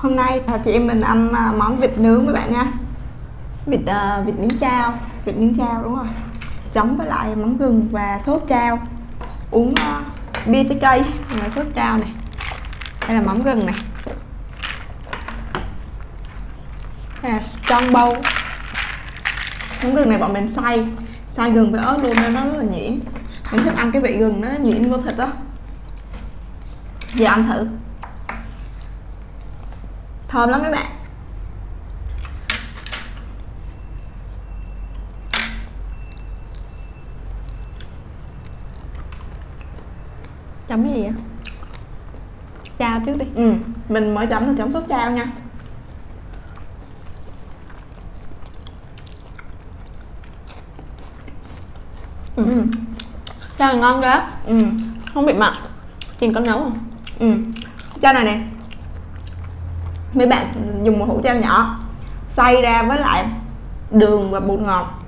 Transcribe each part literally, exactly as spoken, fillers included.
Hôm nay chị em mình ăn món vịt nướng với bạn nha. Vịt uh, vịt nướng chao. Vịt nướng chao đúng rồi. Chấm với lại mắm gừng và sốt chao. Uống uh, bia trái cây. Đây là sốt chao này. Đây là mắm gừng này. Đây là trong bâu. Mắm gừng này bọn mình xay. Xay gừng với ớt luôn nên nó rất là nhuyễn. Mình thích ăn cái vị gừng nó nhuyễn vô thịt đó. Giờ ăn thử. Thơm lắm mấy bạn. Chấm cái gì vậy? Chao trước đi. Ừ, mình mới chấm là chấm sốt chao nha. Ừ. Ừ. Chao này ngon đó. Ừ. Không bị mặn. Chị có nấu không? Ừ. Chao này nè, mấy bạn dùng một hũ chao nhỏ xay ra với lại đường và bột ngọt,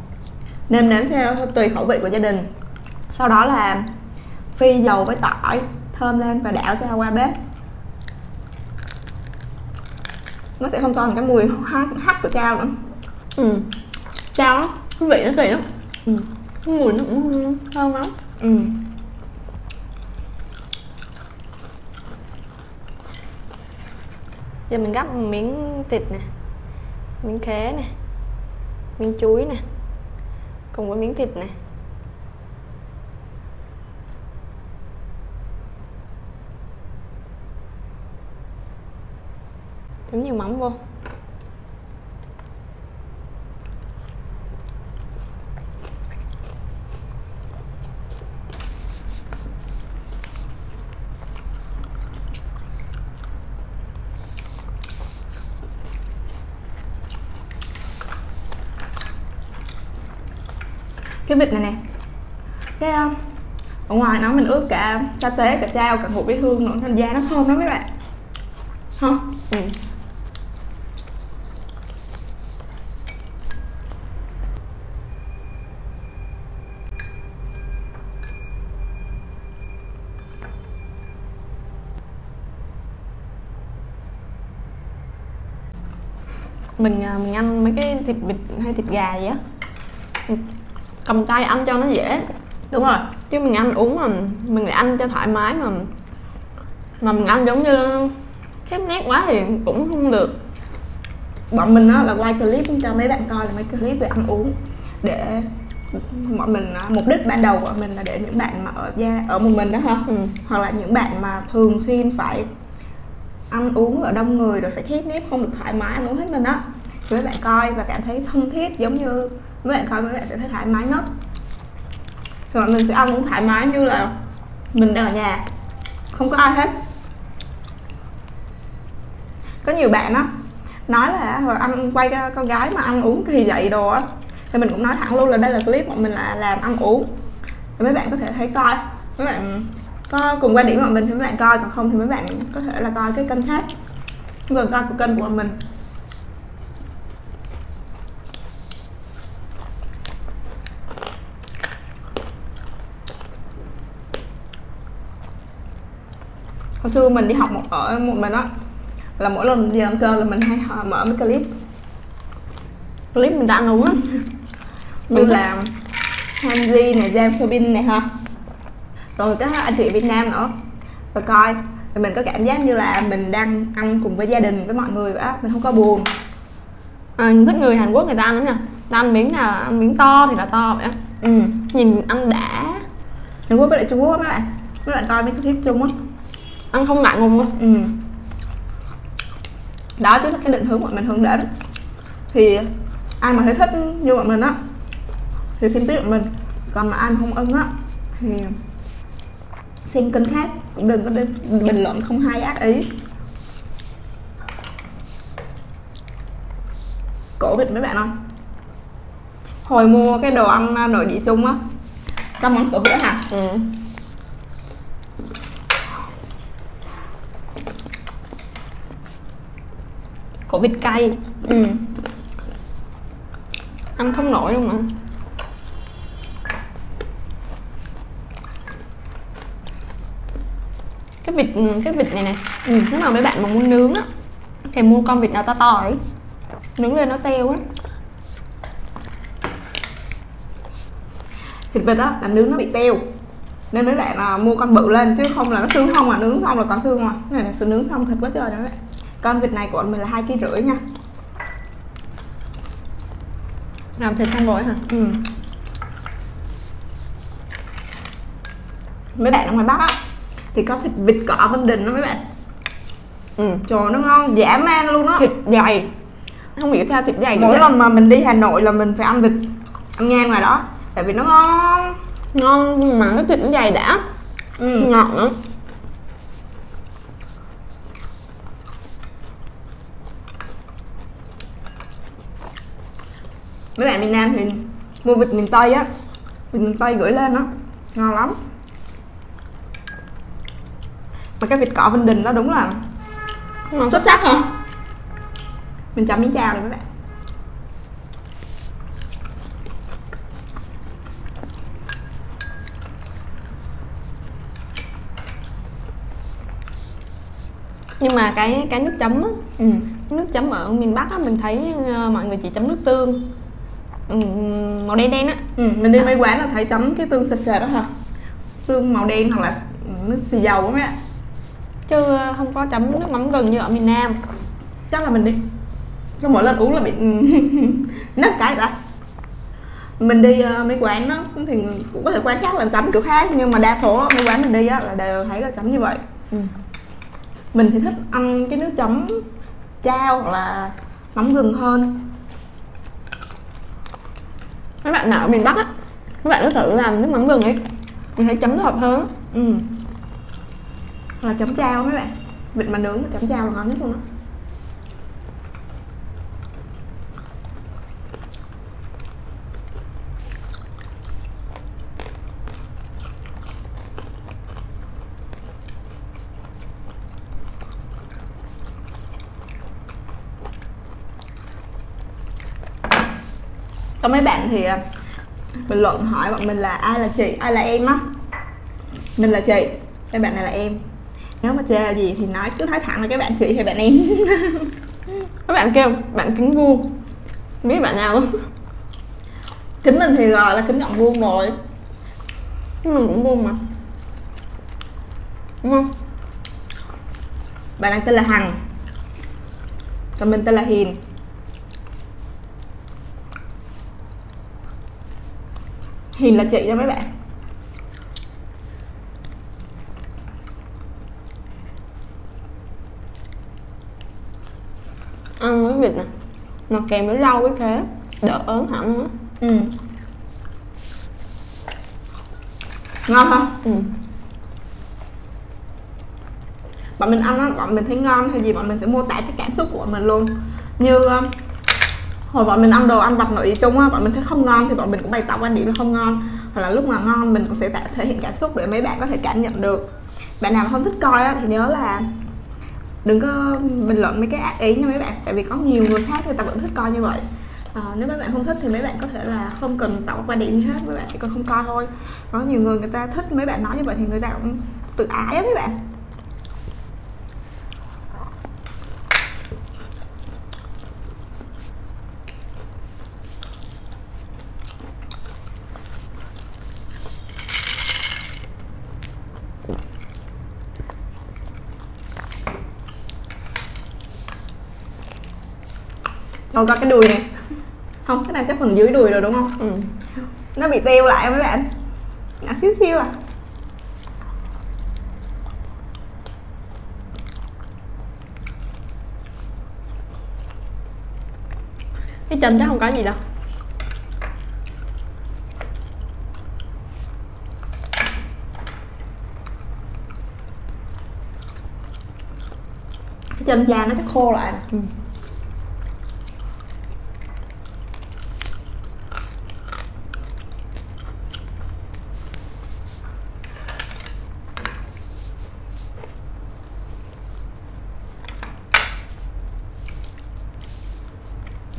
nêm nếm theo tùy khẩu vị của gia đình. Sau đó là phi dầu với tỏi thơm lên và đảo chao qua bếp. Nó sẽ không còn cái mùi hắc của chao nữa. Ừ. Chao á, cái vị nó kỳ lắm. Ừ. Cái mùi nó cũng thơm lắm. Ừ. Giờ mình gắp một miếng thịt nè, miếng khế nè, miếng chuối nè, cùng với miếng thịt nè. Chấm nhiều mắm vô. Cái vịt này nè, cái ở ngoài nó mình ướp cả sa tế, cả chao, cả ngũ vị hương nữa nên da nó thơm lắm mấy bạn. Hả? Ừ. Mình mình ăn mấy cái thịt vịt hay thịt gà vậy á, cầm tay ăn cho nó dễ. Đúng rồi, chứ mình ăn uống mà mình lại ăn cho thoải mái mà mà mình ăn giống như khép nét quá thì cũng không được. Bọn mình á là quay clip cho mấy bạn coi là mấy clip về ăn uống, để bọn mình mục đích ban đầu của mình là để những bạn mà ở gia ở một mình đó hả? Ừ. Hoặc là những bạn mà thường xuyên phải ăn uống ở đông người rồi phải khép nép, không được thoải mái ăn uống hết mình á, thì mấy bạn coi và cảm thấy thân thiết, giống như mấy bạn coi mấy bạn sẽ thấy thoải mái nhất. Thì mọi người sẽ ăn cũng thoải mái như là mình đang ở nhà, không có ai hết. Có nhiều bạn á nói là hồi ăn quay con gái mà ăn uống kỳ vậy đồ á, thì mình cũng nói thẳng luôn là đây là clip bọn mình là làm ăn uống, thì mấy bạn có thể thấy coi. Mấy bạn có cùng quan điểm của mình thì mấy bạn coi, còn không thì mấy bạn có thể là coi cái kênh khác, còn coi của kênh của mình. Hồi xưa mình đi học một ở một mình á, là mỗi lần đi ăn cơm là mình hay mở mấy clip clip mình đã ăn uống á, như là Hanji này, Jam Sobin này ha, rồi các anh chị Việt Nam nữa. Và coi thì mình có cảm giác như là mình đang ăn cùng với gia đình, với mọi người vậy á, mình không có buồn. À, mình thích người Hàn Quốc người ta ăn lắm nha, ta ăn miếng nào là ăn miếng to thì là to vậy á. Ừ. Nhìn ăn đã. Hàn Quốc với lại Trung Quốc á mấy bạn, mấy bạn coi mấy clip chung á, ăn không ngại ngùng luôn. Ừ. Đó chính là cái định hướng bọn mình hướng đến. Thì ai mà thấy thích như bọn mình á thì xem tiếp bọn mình, còn mà ai mà không ưng á thì xem kênh khác, cũng đừng có bình luận không hay ác ý. Cổ vịt mấy bạn không? Hồi mua cái đồ ăn nội địa chung á, có món cổ vịt hả? Ừ. Cổ vịt cay. Ừ. Ăn không nổi luôn mà. Cái vịt cái vịt này nè. Ừ. Nếu mà mấy bạn mà muốn nướng á Thèm mua con vịt nào to to ấy, nướng lên nó teo á. Thịt vịt á là nướng nó bị teo, nên mấy bạn à, mua con bự lên, chứ không là nó xương không, mà nướng không là còn xương mà. Cái này là xương nướng không thịt quá trời đó. Con vịt này của mình là hai ký rưỡi nha. Làm thịt xong rồi hả? Ừ. Mấy bạn ở ngoài Bắc á thì có thịt vịt cỏ Vân Đình đó mấy bạn. Ừ, trời nó ngon dã man luôn á. Thịt dày, không hiểu sao thịt dày. Mỗi lần mà mình đi Hà Nội là mình phải ăn vịt, ăn ngan ngoài đó, tại vì nó ngon. Ngon nhưng mà cái thịt nó dày đã. Ừ. Ngọt nữa. Mấy bạn miền Nam thì mua vịt miền Tây á, vịt miền Tây gửi lên đó, ngon lắm. Mà cái vịt cỏ Vân Đình đó đúng là ngon xuất sắc hả? Mình chấm miếng chào rồi mấy bạn. Nhưng mà cái cái nước chấm á, ừ. Nước chấm ở miền Bắc á, mình thấy mọi người chỉ chấm nước tương màu đen đen á. Ừ, mình đi mấy quán là thấy chấm cái tương sệt sệt đó hả? Tương màu đen hoặc là nước xì dầu á mẹ, chứ không có chấm nước mắm gừng như ở miền Nam. Chắc là mình đi cứ mỗi lần uống là bị nấc cái đã. Mình đi uh, mấy quán đó thì cũng có thể quán khác làm chấm kiểu khác, nhưng mà đa số mấy quán mình đi á là đều thấy là chấm như vậy. Ừ. Mình thì thích ăn cái nước chấm chao hoặc là mắm gừng hơn. Mấy bạn nào ở miền Bắc á, các bạn cứ thử làm nước mắm gừng ấy, mình thấy chấm nó hợp hơn. Ừ. Là chấm chao mấy bạn, vịt mà nướng chấm chao là ngon nhất luôn á. Có mấy bạn thì bình luận hỏi bọn mình là ai là chị, ai là em á. Mình là chị, cái bạn này là em. Nếu mà chê gì thì nói cứ nói thẳng là cái bạn chị hay bạn em. Các bạn kêu bạn kính vuông, biết bạn nào luôn. Kính mình thì gọi là kính gọng vuông rồi, mình cũng vuông mà, đúng không? Bạn này tên là Hằng, còn mình tên là Hiền. Hiền là chị cho mấy bạn. Ăn với vịt nè, nó kèm với rau với khế, đỡ ớn hẳn nữa. Ừ. Ngon không? Ừ. Bọn mình ăn á, bọn mình thấy ngon hay gì bọn mình sẽ mô tả cái cảm xúc của bọn mình luôn. Như hồi bọn mình ăn đồ ăn vặt nội địa chung á, bọn mình thấy không ngon thì bọn mình cũng bày tỏ quan điểm là không ngon. Hoặc là lúc mà ngon mình cũng sẽ tạo thể hiện cảm xúc để mấy bạn có thể cảm nhận được. Bạn nào mà không thích coi á thì nhớ là đừng có bình luận mấy cái ác ý nha mấy bạn, tại vì có nhiều người khác người ta vẫn thích coi như vậy. À, nếu mấy bạn không thích thì mấy bạn có thể là không cần tạo quan điểm gì hết, mấy bạn chỉ cần không coi thôi. Có nhiều người người ta thích mấy bạn nói như vậy thì người ta cũng tự ái á mấy bạn. Rồi coi cái đùi này. Không, cái này chắc phần dưới đùi rồi đúng không? Ừ. Nó bị teo lại mấy bạn. Ngã xíu xíu à. Cái chân chắc không có gì đâu. Cái chân da nó chắc khô lại. Ừ.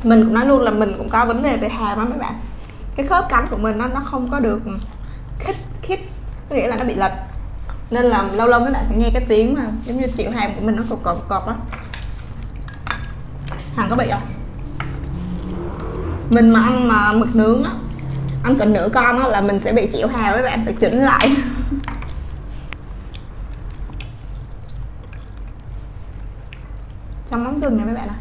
Mình cũng nói luôn là mình cũng có vấn đề về hàm á mấy bạn. Cái khớp cắn của mình nó, nó không có được khít khít, có nghĩa là nó bị lệch. Nên là lâu lâu mấy bạn sẽ nghe cái tiếng mà giống như chịu hàm của mình nó cộp cộp cộp á. Thằng có bị không? Mình mà ăn mà mực nướng á, ăn cỡ nửa con á là mình sẽ bị chịu hào, với bạn phải chỉnh lại. Trong món gừng nha mấy bạn ạ.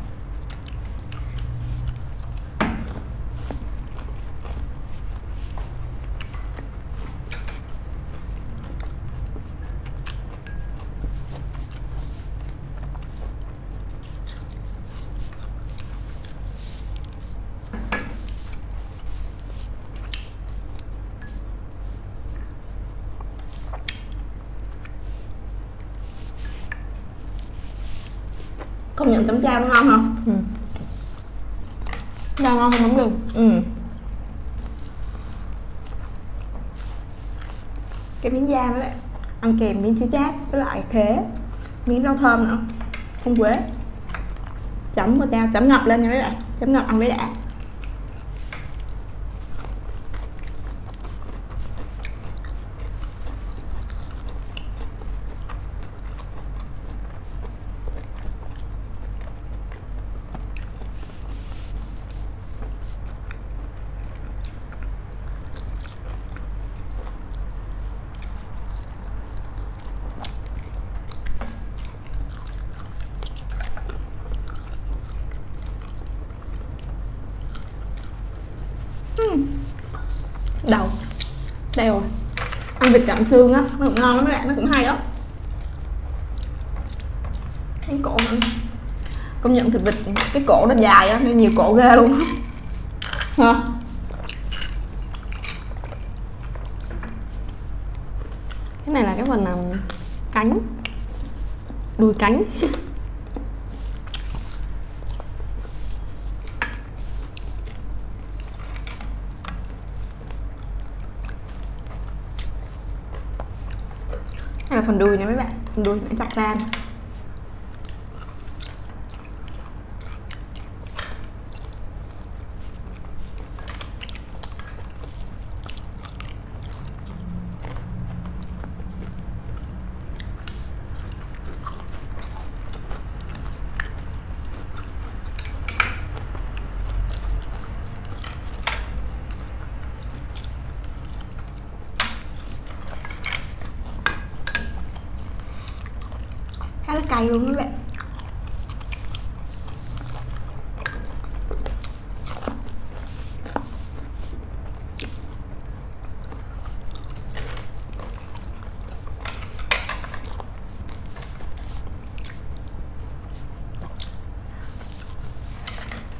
Công nhận chấm chao nó ngon không? Ừ. Chao ngon không gừng? Ừ. Cái miếng da đó ăn kèm miếng chua chát với lại khế, miếng rau thơm nữa, không quế. Chấm vào chao, chấm ngập lên nha mấy bạn, chấm ngập ăn mới đã. Đầu đây rồi, ăn vịt cảm xương á nó cũng ngon lắm các bạn, nó cũng hay lắm. Cái cổ nữa, công nhận thịt vịt cái cổ nó dài á nên nhiều cổ ghê luôn ha. Cái này là cái phần um, cánh, đùi cánh. Đây là phần đùi nè mấy bạn, phần đùi nãy chặt ra. Khá là cay luôn các bạn.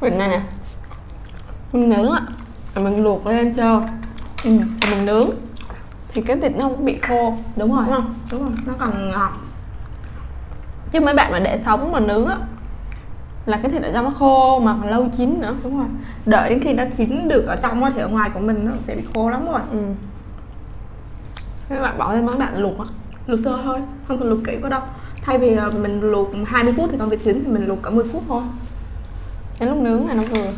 Vịt này nè, mình nướng ạ, mình luộc lên cho, ừ. mình nướng thì cái thịt nó không có bị khô, đúng rồi, đúng không? Đúng rồi, nó còn ngọt. Chứ mấy bạn mà để sống mà nướng á là cái thịt ở trong nó khô mà còn lâu chín nữa. Đúng rồi, đợi đến khi nó chín được ở trong á thì ở ngoài của mình nó sẽ bị khô lắm rồi. Ừ. Mấy bạn bỏ thêm món bạn luộc á, luộc sơ thôi, không cần luộc kỹ quá đâu. Thay vì mình luộc hai mươi phút thì còn vịt chín thì mình luộc cả mười phút thôi. Đến lúc nướng này nó vừa.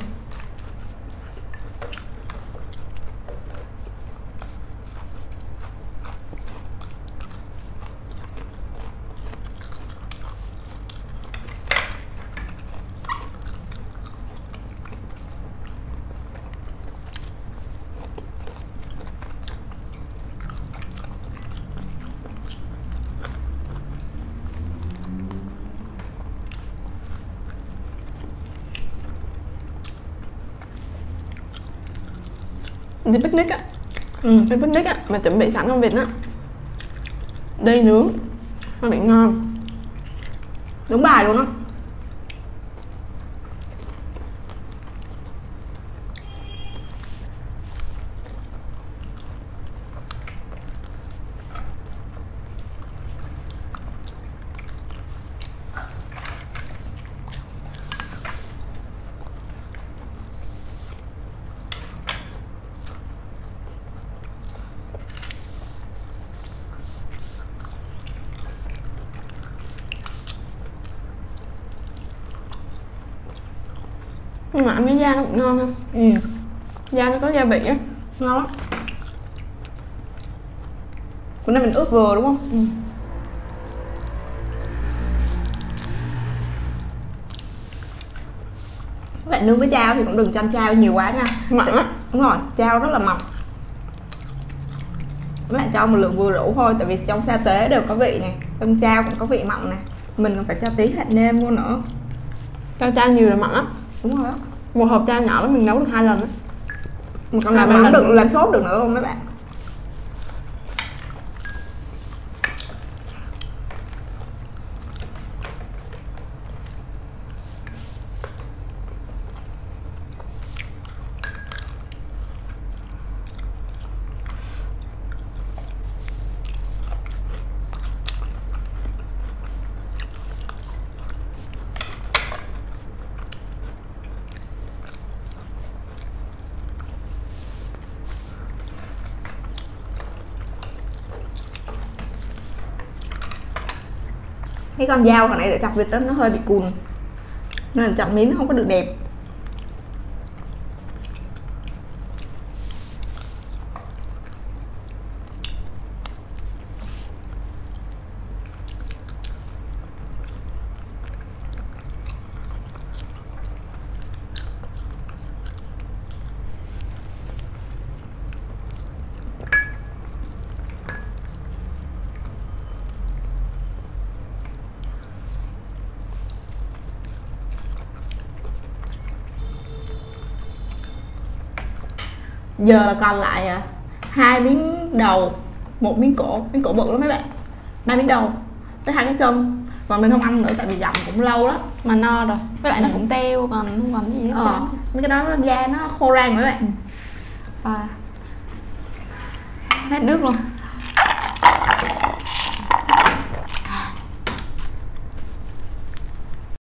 Đi picnic á, ừ. đi picnic á, mà chuẩn bị sẵn con vịt á, đây nướng, nó bị ngon, đúng bài luôn á. Nhưng mà ăn với da nó cũng ngon không? Ừ. Da nó có gia vị á, ngon lắm. Bữa nay mình ướp vừa đúng không? Ừ. Các bạn nướng với chao thì cũng đừng chăm chao nhiều quá nha, mặn lắm. Đúng rồi, chao rất là mặn. Các bạn cho một lượng vừa đủ thôi, tại vì trong sa tế đều có vị này, trong chao cũng có vị mặn nè. Mình còn phải cho tí hạt nêm vô nữa. Cho chao nhiều là mặn lắm. Đúng rồi đó. Một hộp chao nhỏ đó mình nấu được hai lần á. Mình còn làm mắm được, làm sốt được nữa không mấy bạn? Cái con dao hồi nãy để chọc vịt đó, nó hơi bị cùn nên là chọc miếng nó không có được đẹp. Giờ là còn lại hai miếng đầu, một miếng cổ, miếng cổ bự lắm mấy bạn, ba miếng đầu với hai cái chân. Còn mình không ăn nữa tại vì dặm cũng lâu lắm mà no rồi, với lại ừ. nó cũng teo, còn không còn cái gì hết. Ờ, mấy cái đó nó da nó khô rang mấy bạn. À, hết nước luôn.